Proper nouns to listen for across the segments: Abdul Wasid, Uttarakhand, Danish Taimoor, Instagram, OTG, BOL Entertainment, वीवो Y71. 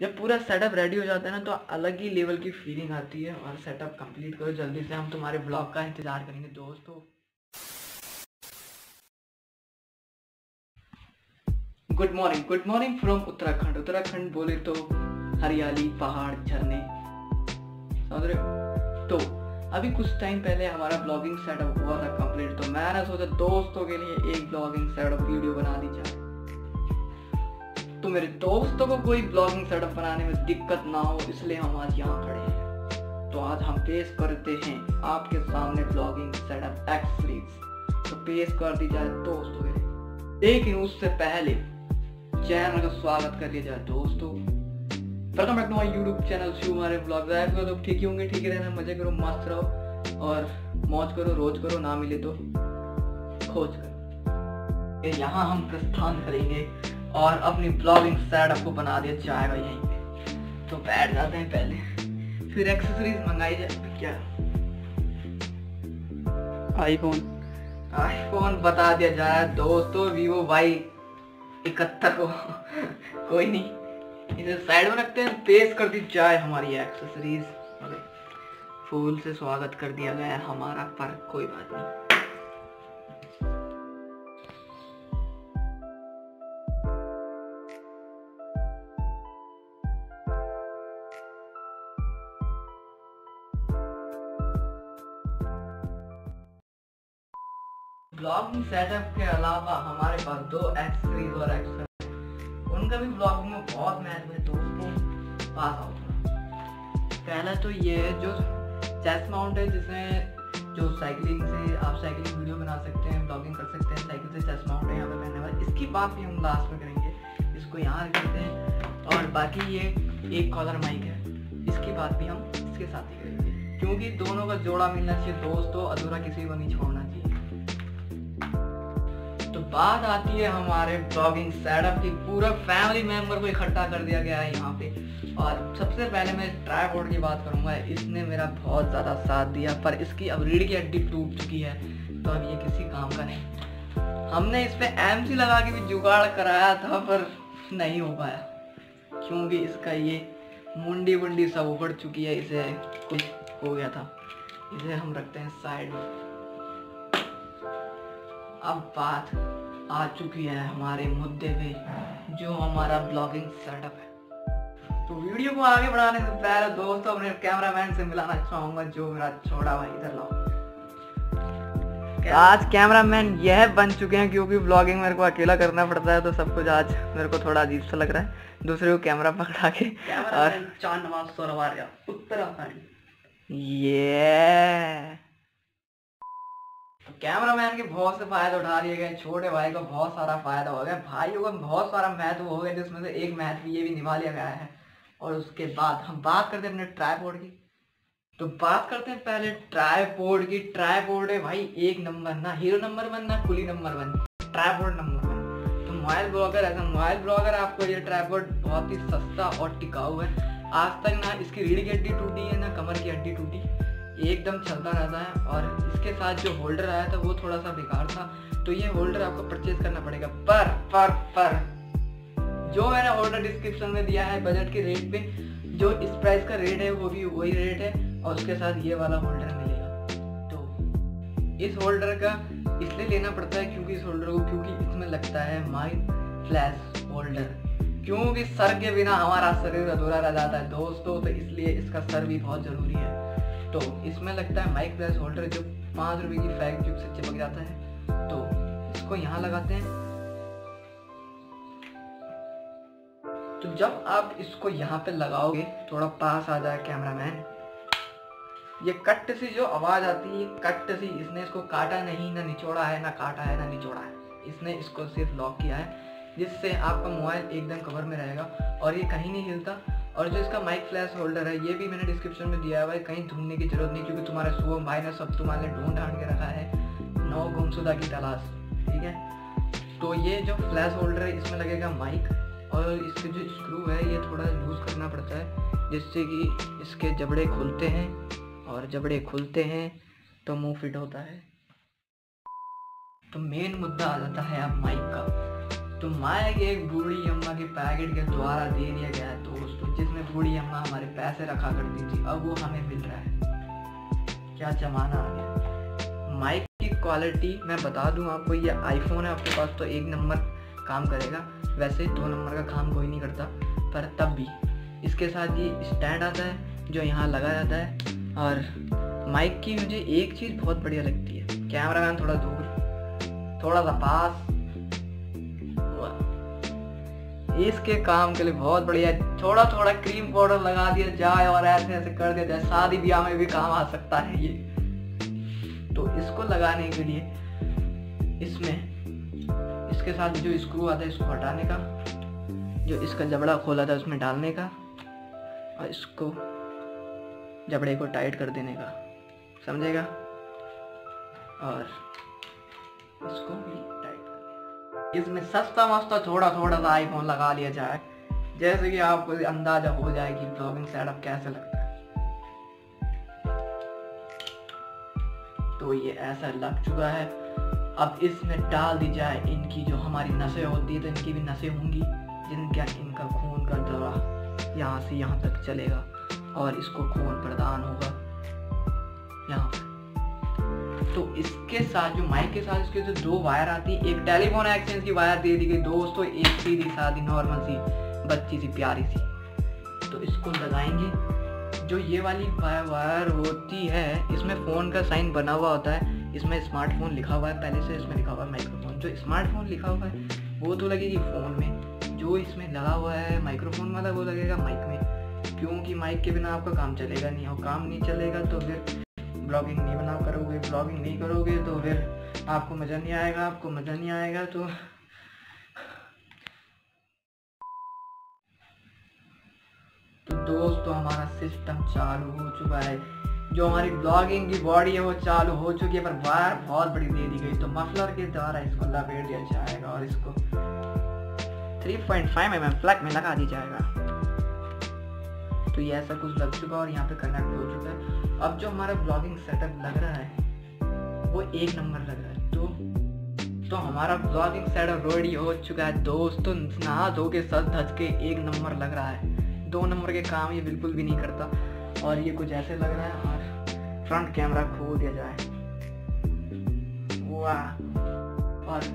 जब पूरा setup ready हो जाता है ना तो अलग ही लेवल की फीलिंग आती है। और सेटअप कंप्लीट करो जल्दी से, हम तुम्हारे ब्लॉग का इंतज़ार करेंगे दोस्तों। Good morning from Uttarakhand. Uttarakhand बोले तो हरियाली, पहाड़, झरने, समझ रहे हो। तो अभी कुछ टाइम पहले हमारा ब्लॉगिंग सेटअप हुआ था कंप्लीट, तो मैंने सोचा दोस्तों के लिए एक ब्लॉगिंग सेटअप वीडियो बना दी जाए, तो मेरे दोस्तों को कोई ब्लॉगिंग सेटअप बनाने में दिक्कत ना हो, इसलिए हम आज यहाँ खड़े हैं। तो आज हम पेश करते हैं आपके सामने ब्लॉगिंग सेटअप एक्स सीरीज, तो पेश कर दी जाए दोस्तों के लिए। लेकिन उससे पहले चैनल का स्वागत कर लिया जाए दोस्तों। Welcome back to my YouTube channel. हमारे ब्लॉग आए तो ठीक ही होंगे, ठीक ही रहना, मजे करो, मस्त रहो और मौज करो, रोज करो, ना मिले तो खोज करो। यहाँ हम प्रस्थान करेंगे और अपनी ब्लॉगिंग सेटअप को बना दिया जाएगा यहीं पे, तो बैठ जाते हैं पहले, फिर एक्सेसरीज मंगाई जाए। क्या आईफोन बता दिया जाए दोस्तों, वीवो Y71 को कोई नहीं, इसे साइड में रखते हैं। पेश कर दी जाए हमारी एक्सेसरीज। फूल से स्वागत कर दिया गया है हमारा, पर कोई बात नहीं। ब्लॉगिंग सेटअप के अलावा हमारे पास दो एक्सेसरीज और एक्सेसरीज उनका भी ब्लॉगिंग में बहुत महत्व है दोस्तों, पास आउट। पहला तो ये जो चेस्ट माउंट है, जिसमें जो साइकिलिंग से आप साइकिलिंग वीडियो बना सकते हैं, ब्लॉगिंग कर सकते हैं, साइकिल से चेस्ट माउंट है यहाँ पर पहनने वाला। इसकी बात भी हम लास्ट में करेंगे, इसको यहाँ रखते हैं। और बाकी ये एक कॉलर माइक है, इसकी बात भी हम इसके साथ ही करेंगे, क्योंकि दोनों का जोड़ा मिलना चाहिए दोस्तों, अधूरा किसी को नहीं छोड़ना चाहिए। तो बात आती है हमारे ब्लॉगिंग सेटअप की। पूरा फैमिली मेम्बर को इकट्ठा कर दिया गया है यहाँ पे। और सबसे पहले मैं ट्राइपॉड की बात करूँगा, इसने मेरा बहुत ज़्यादा साथ दिया, पर इसकी अब रीढ़ की हड्डी टूट चुकी है, तो अब ये किसी काम का नहीं। हमने इस पर एमसी लगा के भी जुगाड़ कराया था, पर नहीं हो पाया, क्योंकि इसका ये मुंडी वंडी सब उखड़ चुकी है, इसे कुछ हो गया था। इसे हम रखते हैं साइड में। अब बात आ चुकी है हमारे मुद्दे पे, जो हमारा ब्लॉगिंग सेटअप है। तो वीडियो को आगे बढ़ाने से पहले दोस्तों अपने कैमरामैन से मिलाना चाहूँगा, जो मेरा छोड़ा भाई इधर लाओ। आज कैमरामैन यह बन चुके हैं, क्योंकि ब्लॉगिंग मेरे को अकेला करना पड़ता है, तो सब कुछ आज मेरे को थोड़ा अजीब सा लग रहा है, दूसरे को कैमरा पकड़ा के। और चांदमाल सोरवार उत्तराखंड, ये कैमरामैन के बहुत से फायदे उठा लिए गए। छोटे भाई को बहुत सारा फायदा हो गया, भाइयों को बहुत सारा महत्व हो गया, जिसमें से एक महत्व ये भी निभा लिया गया है। और उसके बाद हम बात करते हैं अपने ट्राइपॉड की। तो बात करते हैं पहले ट्राइपॉड की। ट्राइपॉड है भाई एक नंबर, ना हीरो नंबर वन, ना कुली number one, tripod number one. तो मोबाइल ब्लॉगर, ऐसा मोबाइल ब्लॉगर आपको ये ट्राइपॉड बहुत ही सस्ता और टिकाऊ है। आज तक ना इसकी रीढ़ की हड्डी टूटी है, ना कमर की हड्डी टूटी, एकदम चलता रहता है। और इसके साथ जो होल्डर आया था वो थोड़ा सा बेकार था, तो ये होल्डर आपको परचेज करना पड़ेगा। पर जो मैंने होल्डर डिस्क्रिप्शन में दिया है बजट के रेट पे, जो इस प्राइस का रेट है वो भी वही रेट है, और उसके साथ ये वाला होल्डर मिलेगा। तो इस होल्डर का इसलिए लेना पड़ता है क्योंकि इस होल्डर को, क्योंकि इसमें लगता है माई फ्लैश होल्डर, क्योंकि सर के बिना हमारा शरीर अधूरा रह जाता है दोस्तों, तो इसलिए इसका सर भी बहुत ज़रूरी है। तो इसमें लगता है माइक प्लस होल्डर, जो 5 रुपए की फैक ट्यूब से चिपक जाता है, तो इसको यहाँ लगाते हैं। तो जब आप इसको यहाँ पे लगाओगे, थोड़ा पास आ जाए कैमरामैन, ये कट सी जो आवाज़ आती है, कट सी, इसने इसको काटा नहीं, ना निचोड़ा है, ना काटा है, ना निचोड़ा है, इसने इसको सिर्फ लॉक किया है, जिससे आपका मोबाइल एकदम कवर में रहेगा और ये कहीं नहीं हिलता। और जो इसका माइक फ्लैश होल्डर है ये भी मैंने डिस्क्रिप्शन में दिया है भाई, कहीं ढूंढने की जरूरत नहीं, क्योंकि तुम्हारे शुभम भाई ने सब तुम्हारे ढूंढ ढांड के रखा है, 9 गुमशुदा की तलाश, ठीक है। तो ये जो फ्लैश होल्डर है इसमें लगेगा माइक, और इसके जो स्क्रू है ये थोड़ा लूज करना पड़ता है, जिससे कि इसके जबड़े खुलते हैं, और जबड़े खुलते हैं तो मुँह फिट होता है। तो मेन मुद्दा आ जाता है अब माइक का। तो माइक एक बूढ़ी अम्मा के पैकेट के द्वारा दे दिया गया है दोस्तों, बूढ़ी अम्मा हमारे पैसे रखा करती थी, अब वो हमें मिल रहा है। क्या जमाना आ गया। माइक की क्वालिटी मैं बता दूं आपको, ये आईफोन है आपके पास तो एक नंबर काम करेगा, वैसे 2 नंबर का काम कोई नहीं करता, पर तब भी। इसके साथ ये स्टैंड आता है जो यहाँ लगा जाता है। और माइक की मुझे एक चीज़ बहुत बढ़िया लगती है, कैमरा मैन थोड़ा दूर, थोड़ा सा पास, इसके काम के लिए बहुत बढ़िया है। थोड़ा थोड़ा क्रीम पाउडर लगा दिया जाए और ऐसे ऐसे कर दिया जाए, शादी ब्याह में भी काम आ सकता है ये। तो इसको लगाने के लिए इसमें इसके साथ जो स्क्रू आता है इसको हटाने का, जो इसका जबड़ा खोला था उसमें डालने का, और इसको जबड़े को टाइट कर देने का, समझेगा, और इसको भी टाइट कर देगा। इसमें सस्ता मस्ता थोड़ा थोड़ा सा आईफोन लगा लिया जाए, जैसे कि आपको अंदाजा हो जाए कि ब्लॉगिंग सेटअप कैसे लगता है। तो ये ऐसा लग चुका है। अब इसमें डाल दी जाए इनकी जो हमारी नसें होती है, तो इनकी भी नसें होंगी जिनका इनका खून का दौरा यहाँ से यहाँ तक चलेगा और इसको खून प्रदान होगा यहाँ पर। तो इसके साथ जो माइक के साथ इसके जो 2 वायर आती है, एक टेलीफोन एक्सचेंज की वायर दे दी गई दोस्तों, एक सीधी सादी नॉर्मल सी बच्ची सी प्यारी सी। तो इसको लगाएंगे। जो ये वाली वायर होती है इसमें फ़ोन का साइन बना हुआ होता है, इसमें स्मार्टफोन लिखा हुआ है पहले से, इसमें लिखा हुआ है माइक्रोफोन। जो स्मार्टफोन लिखा हुआ है वो तो लगेगी फ़ोन में, जो इसमें लगा हुआ है माइक्रोफोन वाला वो लगेगा माइक में, क्योंकि माइक के बिना आपका काम चलेगा नहीं। और काम नहीं चलेगा तो फिर ब्लॉगिंग नहीं बना करोगे, ब्लॉगिंग नहीं करोगे तो फिर आपको मज़ा नहीं आएगा, आपको मज़ा नहीं आएगा तो। दोस्तों हमारा सिस्टम चालू हो चुका है, जो हमारी ब्लॉगिंग की बॉडी है वो चालू हो चुकी है, पर वायर बहुत बड़ी दे दी गई। तो मफलर के द्वारा इसको लपेट दिया जाएगा और इसको 3.5 mm प्लग में लगा दी जाएगा। तो ये ऐसा कुछ लग चुका और यहाँ पे कनेक्ट हो चुका है। अब जो हमारा ब्लॉगिंग सेटअप लग रहा है वो 1 नंबर लग रहा है। तो हमारा ब्लॉगिंग सेटअप रेडी हो चुका है दोस्तों, नहा धो के सज धज के 1 नंबर लग रहा है। 2 नंबर के काम ये बिल्कुल भी नहीं करता और ये कुछ ऐसे लग रहा है। और फ्रंट कैमरा खोल दिया जाए, वाह। और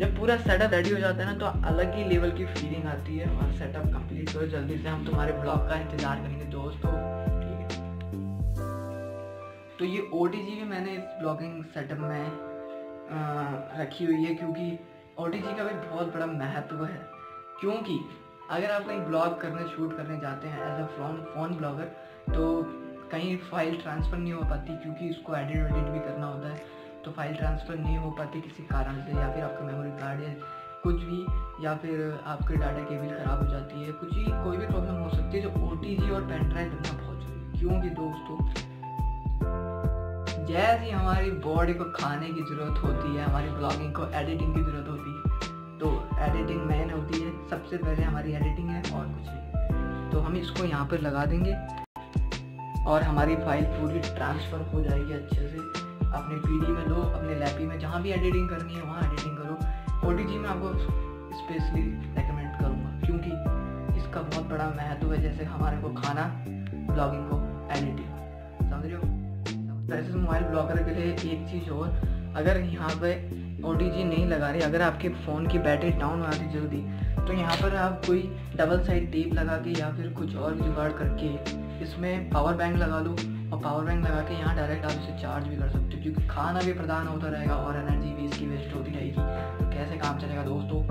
जब पूरा सेटअप रेडी हो जाता है ना तो अलग ही लेवल की फीलिंग आती है। और सेटअप कंप्लीट हो, जल्दी से हम तुम्हारे ब्लॉग का इंतजार करेंगे दोस्तों, ठीक है। तो ये OTG भी मैंने इस ब्लॉगिंग सेटअप में रखी हुई है, क्योंकि OTG का भी बहुत बड़ा महत्व है। क्योंकि अगर आप कहीं ब्लॉग करने शूट करने जाते हैं एज अ फोन ब्लॉगर तो कहीं फाइल ट्रांसफ़र नहीं हो पाती, क्योंकि उसको एडिट भी करना होता है। तो फाइल ट्रांसफ़र नहीं हो पाती किसी कारण से, या फिर आपका मेमोरी कार्ड या कुछ भी, या फिर आपके डाटा केबल ख़राब हो जाती है, कुछ ही कोई भी प्रॉब्लम हो सकती है। जो OTG और पेन ड्राइव इतना बहुत जरूरी, क्योंकि दोस्तों जैसे ही हमारी बॉडी को खाने की ज़रूरत होती है, हमारी ब्लॉगिंग को एडिटिंग की ज़रूरत होती है। तो एडिटिंग मेन होती है, सबसे पहले हमारी एडिटिंग है और कुछ नहीं। तो हम इसको यहाँ पर लगा देंगे और हमारी फाइल पूरी ट्रांसफ़र हो जाएगी अच्छे से। अपने पीडी में लो, अपने लैपी में, जहाँ भी एडिटिंग करनी है वहाँ एडिटिंग करो। OTG में आपको स्पेशली रेकमेंड करूँगा, क्योंकि इसका बहुत बड़ा महत्व है, जैसे हमारे को खाना, ब्लॉगिंग को एडिटिंग, समझ रहे हो। वैसे मोबाइल ब्लॉगर के लिए एक चीज़ और, अगर यहाँ पे OTG नहीं लगा रहे, अगर आपके फ़ोन की बैटरी डाउन हो जाती जल्दी, तो यहाँ पर आप कोई डबल साइड टेप लगा के या फिर कुछ और जुगाड़ करके इसमें पावर बैंक लगा लो, और पावर बैंक लगा के यहाँ डायरेक्ट आप इसे चार्ज भी कर सकते हो, क्योंकि खाना भी प्रदान होता रहेगा और एनर्जी भी इसकी वेस्ट होती रहेगी। तो कैसे काम चलेगा दोस्तों।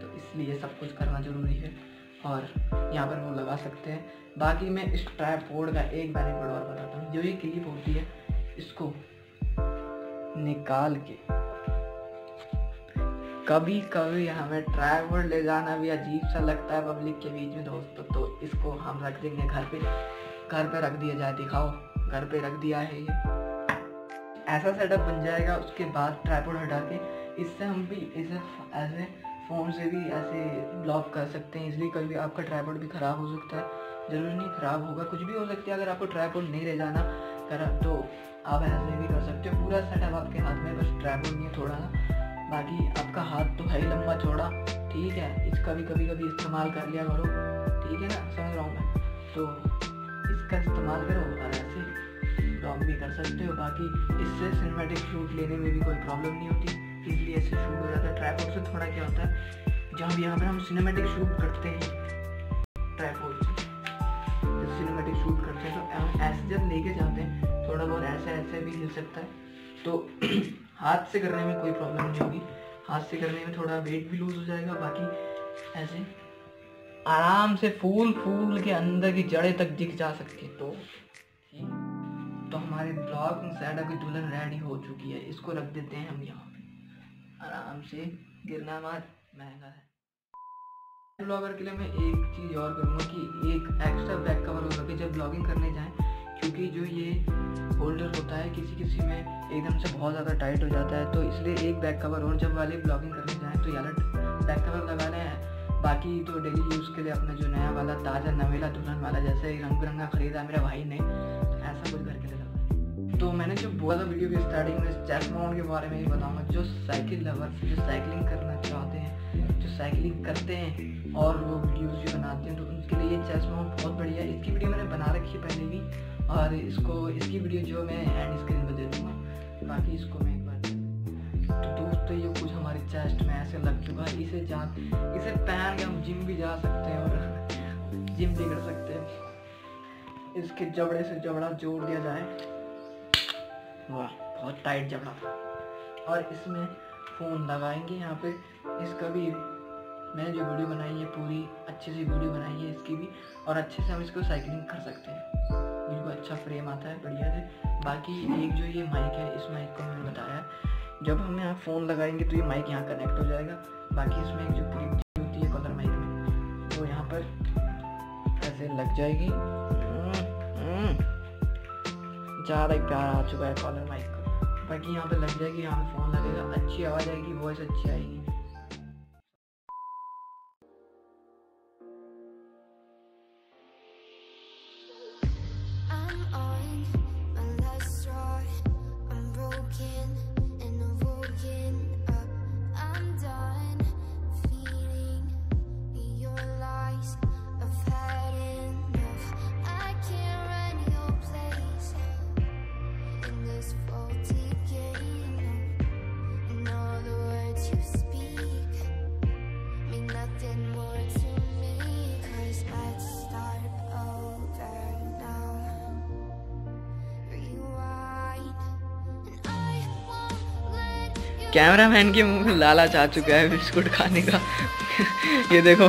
तो इसलिए सब कुछ करना ज़रूरी है और यहाँ पर वो लगा सकते हैं। बाकी मैं इस ट्राइपॉड का एक बेनिफिट और बताता हूँ, जो ये क्लिप होती है इसको निकाल के, कभी कभी हमें ट्राइपॉड ले जाना भी अजीब सा लगता है पब्लिक के बीच में दोस्तों। तो इसको हम रख देंगे घर पे रख दिया जाए, दिखाओ घर पे रख दिया है। ये ऐसा सेटअप बन जाएगा। उसके बाद ट्राइपॉड हटा के इससे हम भी इसे ऐसे फ़ोन से भी ऐसे ब्लॉग कर सकते हैं। इसलिए कभी आपका ट्राइपॉड भी ख़राब हो सकता है, ज़रूरी नहीं ख़राब होगा, कुछ भी हो सकता है। अगर आपको ट्राइपॉड नहीं ले जाना तो आप ऐसे भी कर सकते हो। पूरा सेटअप आपके हाथ में, बस ट्राइपॉड नहीं है थोड़ा सा, बाकी आपका हाथ तो है ही लंबा चौड़ा, ठीक है। इसका भी कभी कभी इस्तेमाल कर लिया करो, ठीक है ना, समझ रहा हूँ मैं। तो इसका इस्तेमाल करो और ऐसे ब्लॉग भी कर सकते हो। बाकी इससे सिनेमैटिक शूट लेने में भी कोई प्रॉब्लम नहीं होती, इसलिए ऐसे शूट हो जाता है। ट्राइपॉड से थोड़ा क्या होता है, जहाँ भी यहाँ पर हम सिनेमैटिक शूट करते हैं ट्राइपॉड से, सिनेमैटिक शूट करते हैं तो हम ऐसे जब लेके जाते हैं थोड़ा बहुत ऐसे ऐसे भी हिल सकता है, तो हाथ से करने में कोई प्रॉब्लम नहीं होगी। हाथ से करने में थोड़ा वेट भी लूज हो जाएगा। बाकी ऐसे आराम से फूल के अंदर की जड़ें तक दिख जा सकती है। तो हमारे ब्लॉग साइडा की दुल्हन रेडी हो चुकी है। इसको रख देते हैं हम यहाँ पे आराम से, गिरना मार महंगा है। ब्लॉगर के लिए मैं एक चीज़ और करूँगा कि एक एक्स्ट्रा बैक कवर होगा कि जब ब्लॉगिंग करने जाएँ, क्योंकि जो ये होल्डर होता है किसी किसी में एकदम से बहुत ज़्यादा टाइट हो जाता है, तो इसलिए एक बैक कवर और जब वाले ब्लॉगिंग करने जाएँ तो यार बैक कवर लगाना है। बाकी तो डेली यूज़ के लिए अपना जो नया वाला ताज़ा नवेला दुल्हन वाला जैसे रंग बिरंगा ख़रीदा मेरा भाई ने, ऐसा कुछ घर के लिए लगाना। तो मैंने जो बोला था वीडियो की स्टार्टिंग में चेस्ट माउंट के बारे में ही बताऊँगा। जो साइकिल लवर जो साइकिलिंग करना चाहते हैं, जो साइकिलिंग करते हैं और वो वीडियोज़ भी बनाते हैं, तो उनके लिए चेस्ट माउंट बहुत बढ़िया है। इसकी वीडियो मैंने बना रखी है पहले भी, और इसकी वीडियो जो मैं एंड स्क्रीन पर दे दूँगा। बाकी इसको मैं एक बार तो दोस्तों ये कुछ हमारे चेस्ट में ऐसे लग चुका है। इसे पहन के हम जिम भी जा सकते हैं और जिम भी कर सकते हैं। इसके जबड़े से जबड़ा जोड़ दिया जाए, वाह बहुत टाइट जबड़ा था। और इसमें फ़ोन लगाएंगे यहाँ पे, इसका भी मैंने जो वीडियो बनाई है पूरी अच्छे से वीडियो बनाई है इसकी भी, और अच्छे से हम इसको साइकिलिंग कर सकते हैं। बिल्कुल अच्छा फ्रेम आता है बढ़िया से। बाकी एक जो ये माइक है, इस माइक को मैंने बताया जब हम यहाँ फ़ोन लगाएंगे तो ये माइक यहाँ कनेक्ट हो जाएगा। बाकी इसमें एक जो क्लिप होती है कॉलर माइक में, तो यहाँ पर ऐसे लग जाएगी। ज़्यादा प्यार आ चुका है कॉलर माइक को। बाकी यहाँ पर लग जाएगी, यहाँ पर फ़ोन लगेगा, अच्छी आवाज़ आएगी, वॉइस अच्छी आएगी। कैमरामैन के मुंह में लालच आ चुका है बिस्कुट खाने का। ये देखो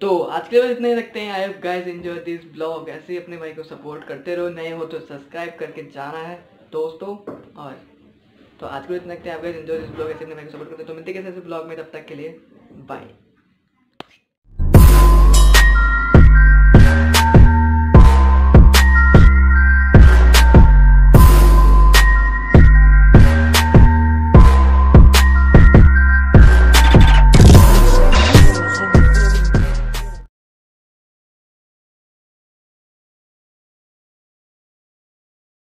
तो आज के लिए इतना ही रखते हैं। I hope guys enjoy this blog. ऐसे ही अपने भाई को सपोर्ट करते रहो, नए हो तो सब्सक्राइब करके जाना है दोस्तों। और तो आज के लिए इतना रखते हैं। आप गाइस एंजॉय दिस ब्लॉग, ऐसे अपने भाई को सपोर्ट करते रहो। तो मिलते हैं कैसे ब्लॉग में, तब तक के लिए बाय।